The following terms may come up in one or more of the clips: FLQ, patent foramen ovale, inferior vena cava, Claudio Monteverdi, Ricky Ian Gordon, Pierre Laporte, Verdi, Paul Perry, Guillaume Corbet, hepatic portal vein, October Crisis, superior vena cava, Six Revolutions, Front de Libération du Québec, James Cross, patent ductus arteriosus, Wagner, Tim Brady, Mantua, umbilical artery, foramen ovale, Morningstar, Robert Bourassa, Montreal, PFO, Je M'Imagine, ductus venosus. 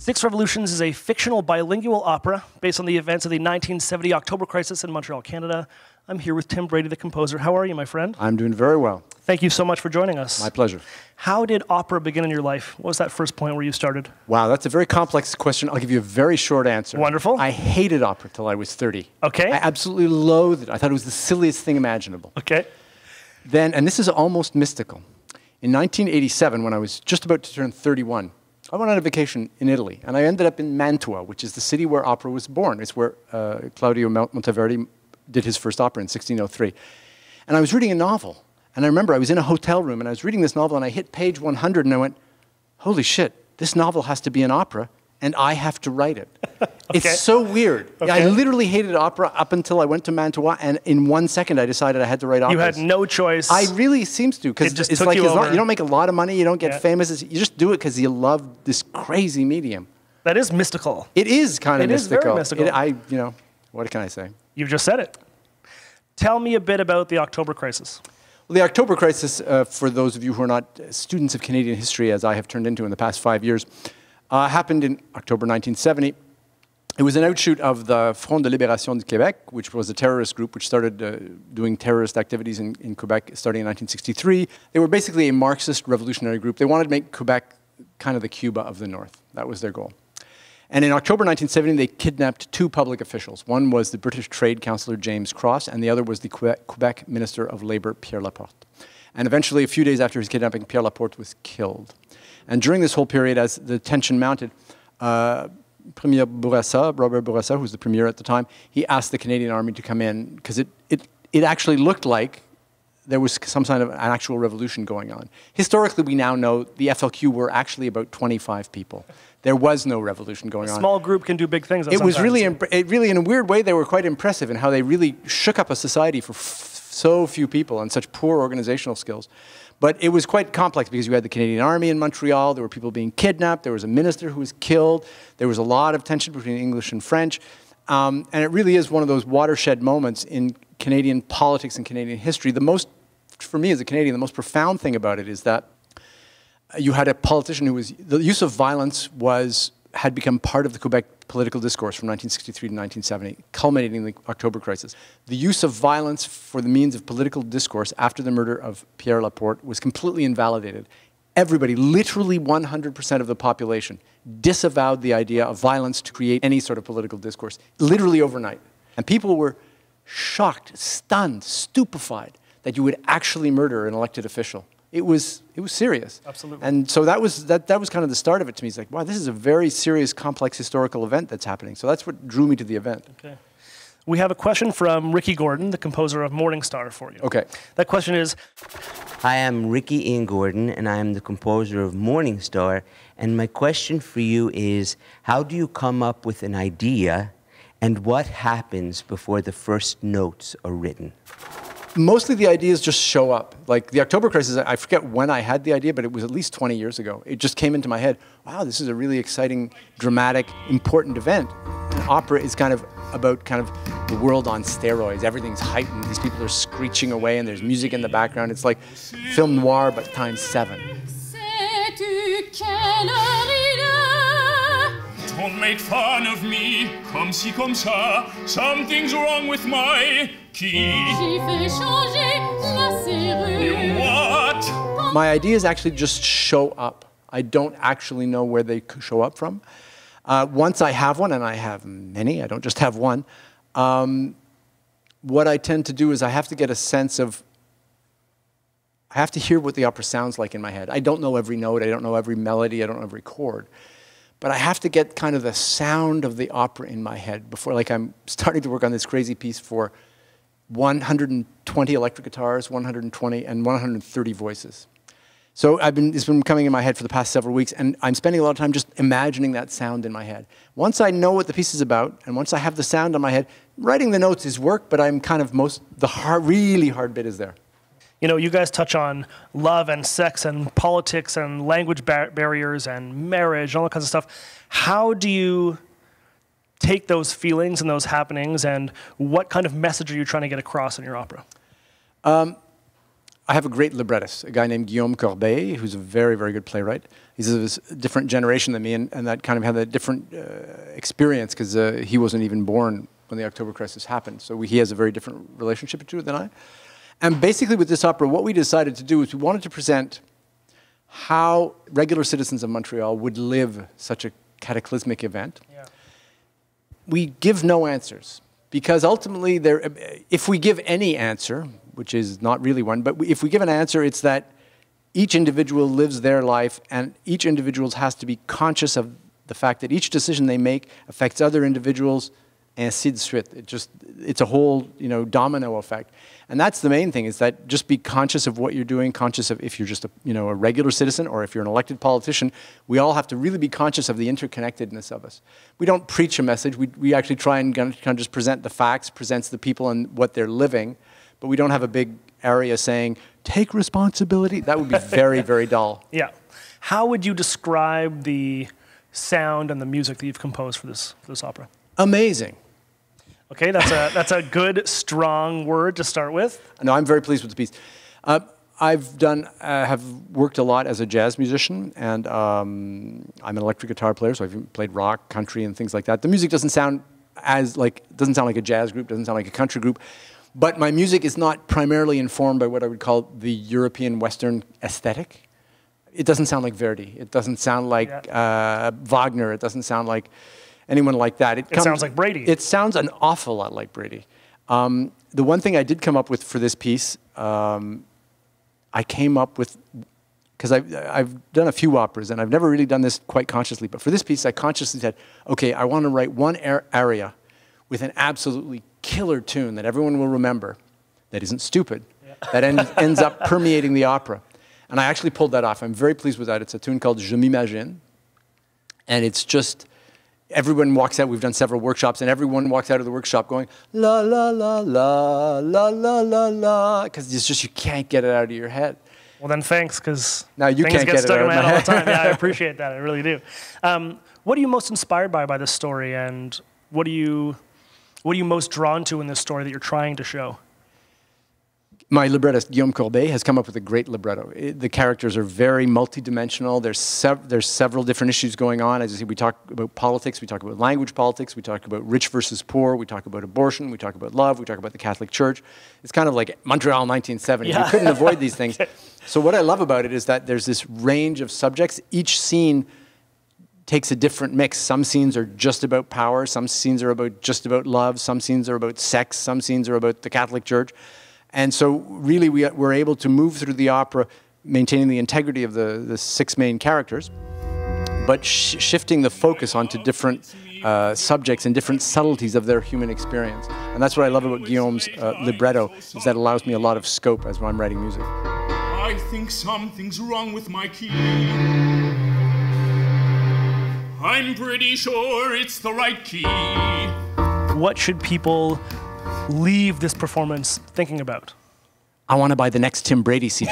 Six Revolutions is a fictional bilingual opera based on the events of the 1970 October Crisis in Montreal, Canada. I'm here with Tim Brady, the composer. How are you, my friend? I'm doing very well. Thank you so much for joining us. My pleasure. How did opera begin in your life? What was that first point where you started? Wow, that's a very complex question. I'll give you a very short answer. Wonderful. I hated opera till I was 30. Okay. I absolutely loathed it. I thought it was the silliest thing imaginable. Okay. Then, and this is almost mystical, in 1987, when I was just about to turn 31, I went on a vacation in Italy, and I ended up in Mantua, which is the city where opera was born. It's where Claudio Monteverdi did his first opera in 1603. And I was reading a novel, and I remember I was in a hotel room, and I was reading this novel, and I hit page 100, and I went, holy shit, this novel has to be an opera, and I have to write it. Okay. It's so weird. Okay. I literally hated opera up until I went to Mantua, and in 1 second, I decided I had to write opera. You had no choice. I really seems to, because it's like you don't make a lot of money, you don't get famous, you just do it because you love this crazy medium. That is mystical. It is kind of mystical. It is very mystical. You know, what can I say? You've just said it. Tell me a bit about the October Crisis. Well, the October Crisis, for those of you who are not students of Canadian history, as I have turned into in the past 5 years, happened in October 1970. It was an outshoot of the Front de Libération du Québec, which was a terrorist group which started doing terrorist activities in Quebec starting in 1963. They were basically a Marxist revolutionary group. They wanted to make Quebec kind of the Cuba of the North. That was their goal. And in October 1970, they kidnapped two public officials. One was the British Trade Councillor James Cross, and the other was the Quebec Minister of Labour, Pierre Laporte. And eventually, a few days after his kidnapping, Pierre Laporte was killed. And during this whole period, as the tension mounted, Premier Bourassa, Robert Bourassa, who was the premier at the time, he asked the Canadian Army to come in because it actually looked like there was some sign of an actual revolution going on. Historically, we now know the FLQ were actually about 25 people. There was no revolution going on. A small group can do big things. It was really, in a weird way, they were quite impressive in how they really shook up a society for so few people and such poor organizational skills. But it was quite complex because you had the Canadian Army in Montreal, there were people being kidnapped, there was a minister who was killed, there was a lot of tension between English and French. And it really is one of those watershed moments in Canadian politics and Canadian history. The most, for me as a Canadian, the most profound thing about it is that you had a politician who was, the use of violence had become part of the Quebec political discourse from 1963 to 1970, culminating in the October Crisis. The use of violence for the means of political discourse after the murder of Pierre Laporte was completely invalidated. Everybody, literally 100% of the population, disavowed the idea of violence to create any sort of political discourse, literally overnight. And people were shocked, stunned, stupefied that you would actually murder an elected official. It was serious. Absolutely. And so that was kind of the start of it to me. It's like, wow, this is a very serious, complex historical event that's happening. So that's what drew me to the event. Okay. We have a question from Ricky Gordon, the composer of Morningstar, for you. Okay. That question is, I am Ricky Ian Gordon, and I am the composer of Morningstar. And my question for you is, how do you come up with an idea, and what happens before the first notes are written? Mostly the ideas just show up. Like the October Crisis, I forget when I had the idea, but it was at least 20 years ago. It just came into my head, wow, this is a really exciting, dramatic, important event. And opera is kind of about the world on steroids. Everything's heightened. These people are screeching away and there's music in the background. It's like film noir, but times seven. Don't make fun of me, comme ci, comme ça. Something's wrong with my key. What? My ideas actually just show up. I don't actually know where they show up from. Once I have one, and I have many, I don't just have one, what I tend to do is I have to get a sense of, I have to hear what the opera sounds like in my head. I don't know every note, I don't know every melody, I don't know every chord. But I have to get kind of the sound of the opera in my head before, like I'm starting to work on this crazy piece for 120 electric guitars, 120 and 130 voices. So it's been coming in my head for the past several weeks, and I'm spending a lot of time just imagining that sound in my head. Once I know what the piece is about, and once I have the sound in my head, writing the notes is work, but I'm kind of really hard bit is there. You know, you guys touch on love and sex and politics and language barriers and marriage and all kinds of stuff. How do you take those feelings and those happenings, and what kind of message are you trying to get across in your opera? I have a great librettist, a guy named Guillaume Corbet, who's a very, very good playwright. He's a different generation than me, and that kind of had a different experience, because he wasn't even born when the October Crisis happened. So he has a very different relationship to it than I. And basically with this opera, what we decided to do is we wanted to present how regular citizens of Montreal would live such a cataclysmic event. Yeah. We give no answers, because ultimately, if we give any answer, which is not really one, but if we give an answer, it's that each individual lives their life, and each individual has to be conscious of the fact that each decision they make affects other individuals, and ainsi de suite. It's a whole, domino effect. And that's the main thing, is that just be conscious of what you're doing, conscious of if you're just a regular citizen or if you're an elected politician. We all have to really be conscious of the interconnectedness of us. We don't preach a message. We actually try and kind of just present the facts, presents the people and what they're living, but we don't have a big area saying, take responsibility. That would be very, very dull. Yeah. How would you describe the sound and the music that you've composed for this opera? Amazing. Okay, that's a good, strong word to start with. No, I'm very pleased with the piece. I have worked a lot as a jazz musician, and I'm an electric guitar player, so I've played rock, country, and things like that. The music doesn't sound like a jazz group, doesn't sound like a country group, but my music is not primarily informed by what I would call the European Western aesthetic. It doesn't sound like Verdi. It doesn't sound like Wagner. It doesn't sound like anyone like that. It sounds like Brady. It sounds an awful lot like Brady. The one thing I did come up with for this piece, I came up with, because I've done a few operas, and I've never really done this quite consciously, but for this piece, I consciously said, okay, I want to write one aria with an absolutely killer tune that everyone will remember, that isn't stupid, that ends up permeating the opera. And I actually pulled that off. I'm very pleased with that. It's a tune called Je M'Imagine, and it's just... Everyone walks out, we've done several workshops, and everyone walks out of the workshop going, la, la, la, la, la, la, la, la, because it's just, you can't get it out of your head. Well then thanks, because things get stuck in my head all the time. Yeah, I appreciate that, I really do. What are you most inspired by this story, and what are you most drawn to in this story that you're trying to show? My librettist, Guillaume Corbet, has come up with a great libretto. The characters are very multidimensional. There's several different issues going on. As I said, we talk about politics, we talk about language politics, we talk about rich versus poor, we talk about abortion, we talk about love, we talk about the Catholic Church. It's kind of like Montreal 1970. Yeah. You couldn't avoid these things. So what I love about it is that there's this range of subjects. Each scene takes a different mix. Some scenes are just about power, some scenes are about just about love, some scenes are about sex, some scenes are about the Catholic Church. And so really we're able to move through the opera maintaining the integrity of the six main characters, but shifting the focus onto different subjects and different subtleties of their human experience. And that's what I love about Guillaume's libretto, is that allows me a lot of scope as when I'm writing music. I think something's wrong with my key. I'm pretty sure it's the right key. What should people leave this performance thinking about? I want to buy the next Tim Brady CD.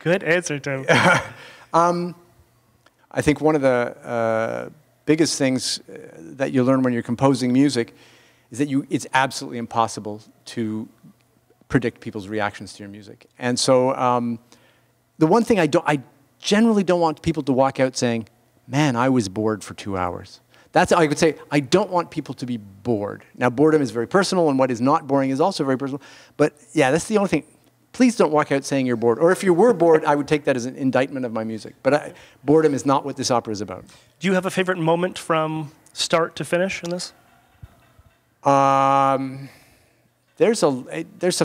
Good answer, Tim. I think one of the biggest things that you learn when you're composing music is that it's absolutely impossible to predict people's reactions to your music. And so the one thing I generally don't want people to walk out saying, man, I was bored for 2 hours. That's, I would say, I don't want people to be bored. Now, boredom is very personal, and what is not boring is also very personal. But yeah, that's the only thing. Please don't walk out saying you're bored. Or if you were bored, I would take that as an indictment of my music. But boredom is not what this opera is about. Do you have a favorite moment from start to finish in this? There's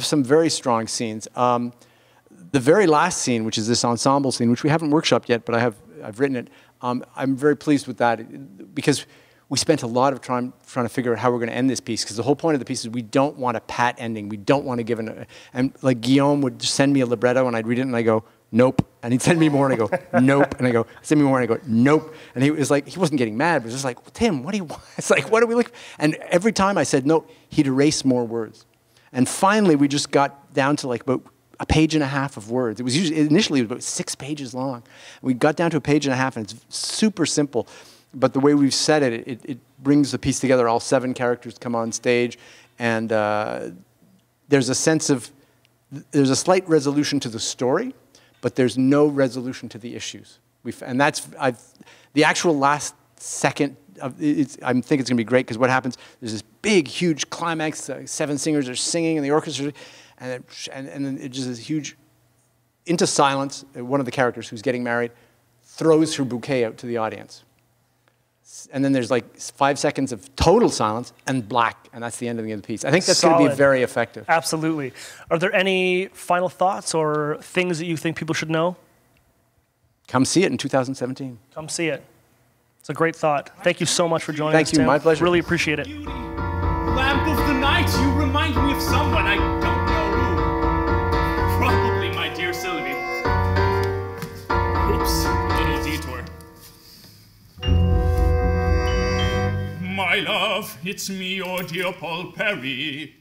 some very strong scenes. The very last scene, which is this ensemble scene, which we haven't workshopped yet, but I've written it. I'm very pleased with that, because we spent a lot of time trying to figure out how we're going to end this piece, because the whole point of the piece is we don't want a pat ending. We don't want to give an... And like Guillaume would send me a libretto and I'd read it and I go, nope. And he'd send me more and I go, nope. And I go, send me more and I go, nope. And he was like, he wasn't getting mad, but he was just like, well, Tim, what do you want? It's like, what are we looking for? And every time I said no, he'd erase more words. And finally we just got down to like about a page and a half of words. It was initially it was about 6 pages long. We got down to a page and a half, and it's super simple. But the way we've said it, it brings the piece together. All 7 characters come on stage, and there's a sense of There's a slight resolution to the story, but there's no resolution to the issues. The actual last second, I think it's going to be great, because what happens, there's this big, huge climax, the seven singers are singing and the orchestra, and then it just is huge, into silence. One of the characters who's getting married throws her bouquet out to the audience. And then there's like 5 seconds of total silence and black, and that's the end of the piece. I think that's going to be very effective. Absolutely. Are there any final thoughts or things that you think people should know? Come see it in 2017. Come see it. It's a great thought. Thank you so much for joining us, Tim. Thank you, my pleasure. Really appreciate it. Beauty. Lamp of the night, you remind me of someone I don't know who. Probably my dear Sylvie. Oops, a little detour. My love, it's me, your dear Paul Perry.